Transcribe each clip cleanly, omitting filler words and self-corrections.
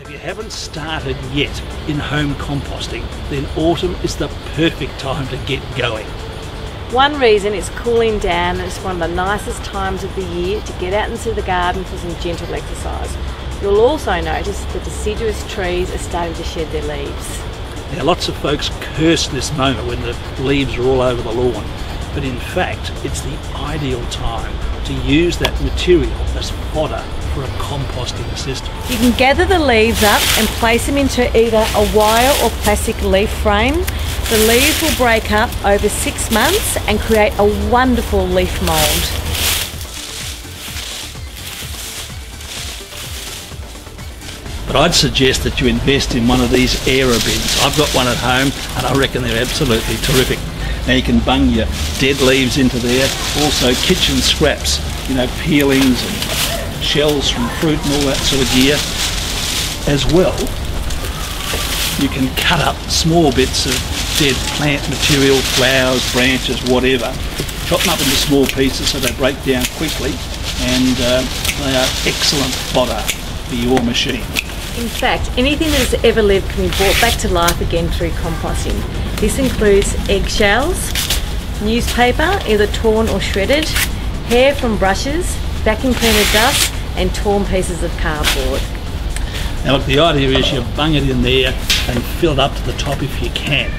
If you haven't started yet in home composting, then autumn is the perfect time to get going. One reason it's cooling down and it's one of the nicest times of the year to get out into the garden for some gentle exercise. You'll also notice the deciduous trees are starting to shed their leaves. Now lots of folks curse this moment when the leaves are all over the lawn, but in fact it's the ideal time to use that material as fodder for a composting system. You can gather the leaves up and place them into either a wire or plastic leaf frame. The leaves will break up over 6 months and create a wonderful leaf mould. But I'd suggest that you invest in one of these Aerobins. I've got one at home and I reckon they're absolutely terrific. Now you can bung your dead leaves into there, also kitchen scraps, you know, peelings and shells from fruit and all that sort of gear. As well, you can cut up small bits of dead plant material, flowers, branches, whatever, chop them up into small pieces so they break down quickly, and they are excellent fodder for your machine. In fact, anything that has ever lived can be brought back to life again through composting. This includes eggshells, newspaper, either torn or shredded, hair from brushes, vacuum cleaner dust, and torn pieces of cardboard. Now look, the idea is you bung it in there and fill it up to the top if you can.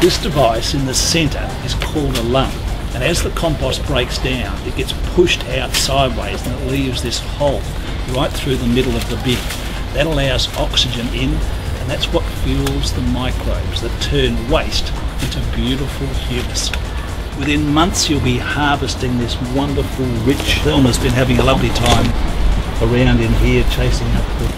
This device in the centre is called a lung, and as the compost breaks down, it gets pushed out sideways and it leaves this hole right through the middle of the bin. That allows oxygen in, and that's what fuels the microbes that turn waste into beautiful humus. Within months you'll be harvesting this wonderful rich. Thelma's been having a lovely time around in here chasing up the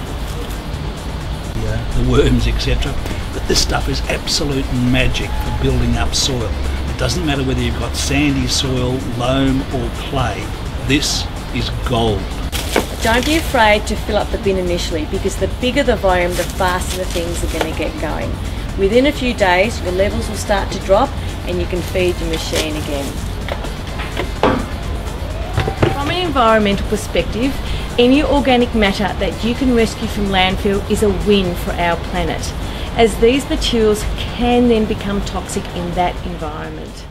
worms, etc. But this stuff is absolute magic for building up soil. It doesn't matter whether you've got sandy soil, loam or clay, this is gold. Don't be afraid to fill up the bin initially, because the bigger the volume, the faster the things are going to get going. Within a few days, your levels will start to drop and you can feed your machine again. From an environmental perspective, any organic matter that you can rescue from landfill is a win for our planet, as these materials can then become toxic in that environment.